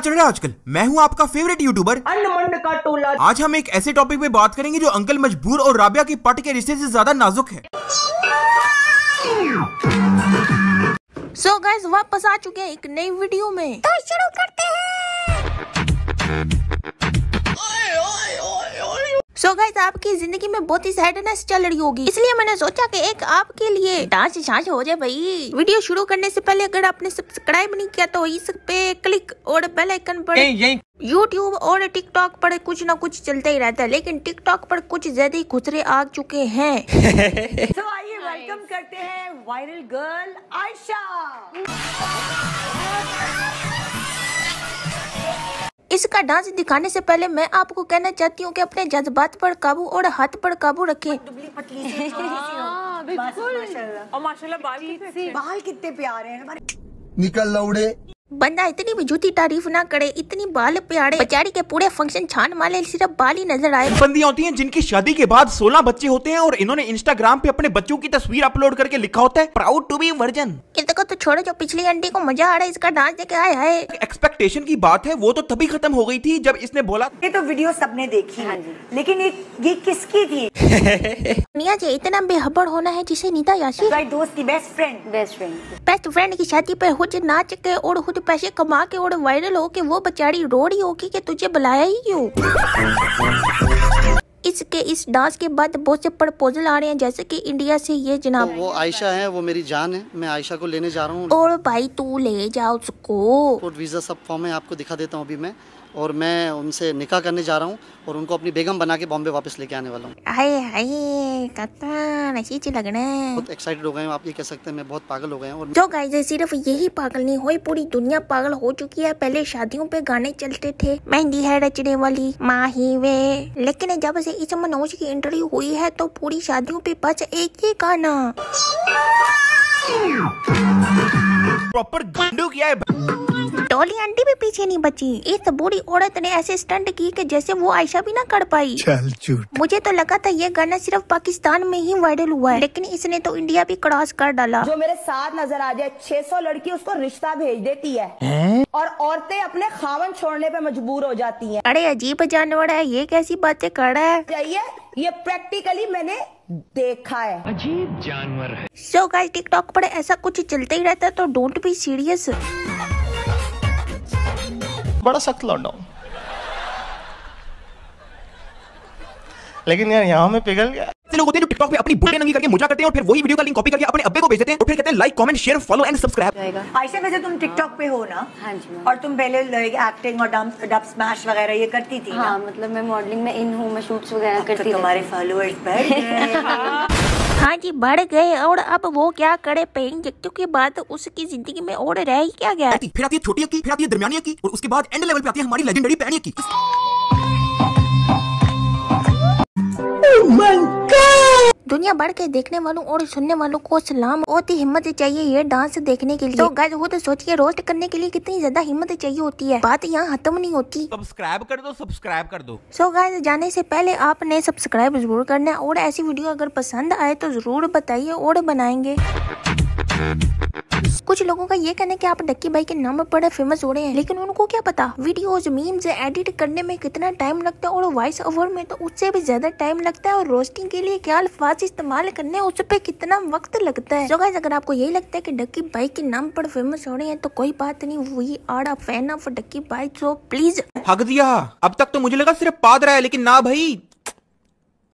चल रहा है आजकल। मैं हूँ आपका फेवरेट यूट्यूबर अन्नमंड का टोला। आज हम एक ऐसे टॉपिक पे बात करेंगे जो अंकल मजबूर और राबिया की पट के रिश्ते से ज्यादा नाजुक है। सो गाइस वापस आ चुके हैं एक नई वीडियो में, तो शुरू करते हैं। सो गाइस आपकी जिंदगी में बहुत ही सैडनेस चल रही होगी, इसलिए मैंने सोचा कि एक आपके लिए डांस शांस हो जाए। भाई वीडियो शुरू करने से पहले अगर आपने सब्सक्राइब नहीं किया तो इस पे क्लिक और बेल आइकन पर। यूट्यूब और टिकटॉक पर कुछ ना कुछ चलता ही रहता है, लेकिन टिकटॉक पर कुछ ज्यादा ही खुसरे आ चुके हैं। तो आइए वेलकम करते हैं वायरल गर्ल आयशा। इसका डांस दिखाने से पहले मैं आपको कहना चाहती हूँ कि अपने जज्बात पर काबू और हाथ पर काबू रखें। बिल्कुल माशाल्लाह बाल कितने प्यारे हैं हमारे। निकल लौड़े बंदा इतनी भी झूठी तारीफ ना करे, इतनी बाल प्यारे। बेचारी के पूरे फंक्शन छान माले सिर्फ बाल ही नजर आए। बंदियां होती हैं जिनकी शादी के बाद 16 बच्चे होते हैं और इन्होंने इंस्टाग्राम पे अपने बच्चों की तस्वीर अपलोड करके लिखा होता है प्राउड टू बी वर्जन। इसको तो छोड़ो, जो पिछली आंटी को मजा आ रहा है इसका डांस देखे। आए हाय, एक्सपेक्टेशन की बात है वो तो तभी खत्म हो गयी थी जब इसने बोला ये तो वीडियो सबने देखी, लेकिन ये किसकी थी? मुनिया जी इतना बेहबर होना है जिसे नीता याशी दोस्त की बेस्ट फ्रेंड की शादी पे हो नाच के और खुद पैसे कमा के और वायरल हो के वो बेचारी रो रही होगी कि तुझे बुलाया ही क्यों। इसके इस डांस के बाद बहुत से प्रपोजल आ रहे हैं, जैसे कि इंडिया से ये जनाब वो आयशा है, वो मेरी जान है, मैं आयशा को लेने जा रहा हूँ। और भाई तू ले जा उसको, वीजा सब फॉर्म है आपको दिखा देता हूँ अभी मैं, और मैं उनसे निकाह करने जा रहा हूँ और उनको अपनी बेगम बना के बॉम्बे वापस लेके आने वाला हूँ। बहुत एक्साइटेड हो गए आप ये कह सकते हैं, मैं बहुत पागल हो गया हूँ। तो गाइस सिर्फ यही पागल नहीं हुई, पूरी दुनिया पागल हो चुकी है। पहले शादियों पे गाने चलते थे मेहंदी है रचने वाली माही वे, लेकिन जब से इस मनोज की इंटरव्यू हुई है तो पूरी शादियों पे बस एक ही गाना प्रॉपर गंडू किया है। टोली आंटी भी पीछे नहीं बची, इस बूढ़ी औरत ने ऐसे स्टंट की कि जैसे वो आयशा भी ना कर पाई। चल झूठ। मुझे तो लगा था ये गाना सिर्फ पाकिस्तान में ही वायरल हुआ है, लेकिन इसने तो इंडिया भी क्रॉस कर डाला। जो मेरे साथ नजर आ जाए 600 लड़की उसको रिश्ता भेज देती है और औरतें अपने खावन छोड़ने पे मजबूर हो जाती है। अरे अजीब जानवर है ये, कैसी बातें कर रहा है। चाहिए ये प्रैक्टिकली मैंने देखा है, अजीब जानवर है। सो गाइस टिकटॉक पर ऐसा कुछ चलते ही रहता है, तो डोंट बी सीरियस। बड़ा सख्त लौंडा हूँ लेकिन यार यहाँ में पिघल गया। लोग होते हैं जो टिकटॉक पे अपनी बुटे नंगी करके मजा करते हैं और फिर वही वीडियो का लिंक कॉपी करके अपने अब्बे को भेज देते हैं और फिर कहते हैं like comment share follow and subscribe. Ayesha वैसे तुम टिकटॉक पे हो ना? हाँ जी। और तुम पहले एक्टिंग और डब स्मैश वगैरह ये करती थी? हाँ, मतलब मैं मॉडलिंग में इन हूँ, मैं शूट्स वगैरह करती हूँ। हमारे फॉलोअर्स बढ़ गए। हाँ जी बढ़ गए, और अब वो क्या करे पेन जट्टू के बाद उसकी जिंदगी में और रह ही क्या गया। फिर आती है छोटी की, फिर आती है दरमियानी की, और उसके बाद एंड लेवल पे आती है हमारी लेजेंडरी पैनी की। दुनिया भर के देखने वालों और सुनने वालों को सलाम, बहुत ही हिम्मत चाहिए ये डांस देखने के लिए। तो गाइस वो तो सोचिए रोस्ट करने के लिए कितनी ज्यादा हिम्मत चाहिए होती है, बात यहाँ खत्म नहीं होती। सब्सक्राइब कर दो। सो गाइस जाने से पहले आपने सब्सक्राइब जरूर करना है, और ऐसी वीडियो अगर पसंद आए तो जरूर बताइए और बनाएंगे। कुछ लोगों का ये कहना है कि आप डक्की भाई के नाम पर फेमस हो रहे हैं, लेकिन उनको क्या पता वीडियोस मीम्स एडिट करने में कितना टाइम लगता है, और वॉइस ओवर में तो उससे भी ज्यादा टाइम लगता है, और रोस्टिंग के लिए क्या अल्फाज इस्तेमाल करने उस पे कितना वक्त लगता है। तो गाइस अगर आपको यही लगता है कि डक्की भाई के नाम पर फेमस हो रहे हैं तो कोई बात नहीं, we are a fan of Ducky Bhai, so please हक दिया। अब तक तो मुझे लगा सिर्फ पाद रहा है, लेकिन ना भाई